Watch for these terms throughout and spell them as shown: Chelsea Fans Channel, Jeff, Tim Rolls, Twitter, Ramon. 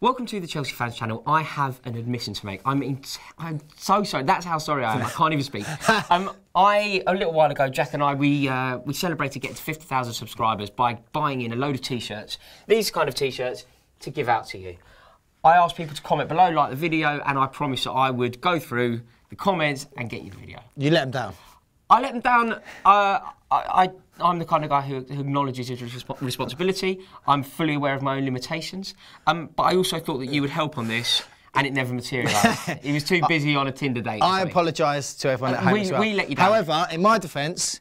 Welcome to the Chelsea Fans Channel. I have an admission to make. I'm so sorry. That's how sorry I am. I can't even speak. A little while ago, Jeff and I, we celebrated getting to 50,000 subscribers by buying in a load of T-shirts. These kind of T-shirts to give out to you. I asked people to comment below, like the video, and I promised that I would go through the comments and get you the video. You let them down. I let them down. I'm the kind of guy who acknowledges his responsibility. I'm fully aware of my own limitations. But I also thought that you would help on this, and it never materialised. He was too busy on a Tinder date. I apologise to everyone at home as well. We let you down. However, in my defence,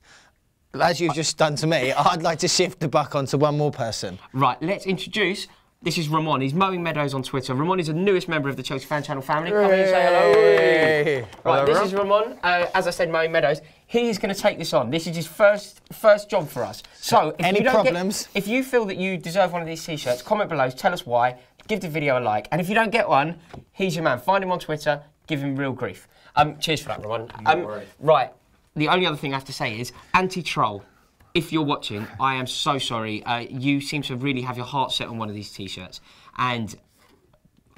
as you've just done to me, I'd like to shift the buck onto one more person. Right, let's introduce... This is Ramon. He's mowing meadows on Twitter. Ramon is the newest member of the Chelsea Fan Channel family. Come and say hello. Right, this is Ramon. As I said, mowing meadows. He is going to take this on. This is his first job for us. So, if you feel that you deserve one of these T-shirts, comment below. Tell us why. Give the video a like. And if you don't get one, he's your man. Find him on Twitter. Give him real grief. Cheers for that, Ramon. Right. The only other thing I have to say is anti-troll. If you're watching, I am so sorry. You seem to really have your heart set on one of these T-shirts, and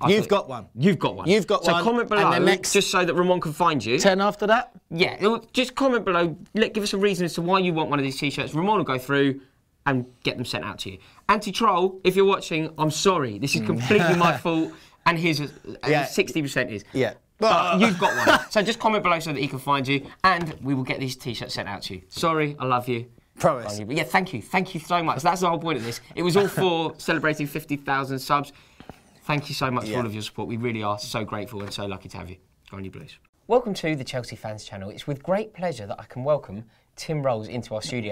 you've got one. So comment below, and next, just so that Ramon can find you. 10 after that. Yeah, just comment below. Give us a reason as to why you want one of these T-shirts. Ramon will go through and get them sent out to you. Anti-troll, if you're watching, I'm sorry. This is completely my fault, and here's 60% is. Yeah. But you've got one. So just comment below so that he can find you, and we will get these T-shirts sent out to you. Sorry, I love you. Promise. But yeah, thank you so much. That's the whole point of this. It was all for celebrating 50,000 subs. Thank you so much for all of your support. We really are so grateful and so lucky to have you. Go on, you Blues. Welcome to the Chelsea Fans Channel. It's with great pleasure that I can welcome Tim Rolls into our studio.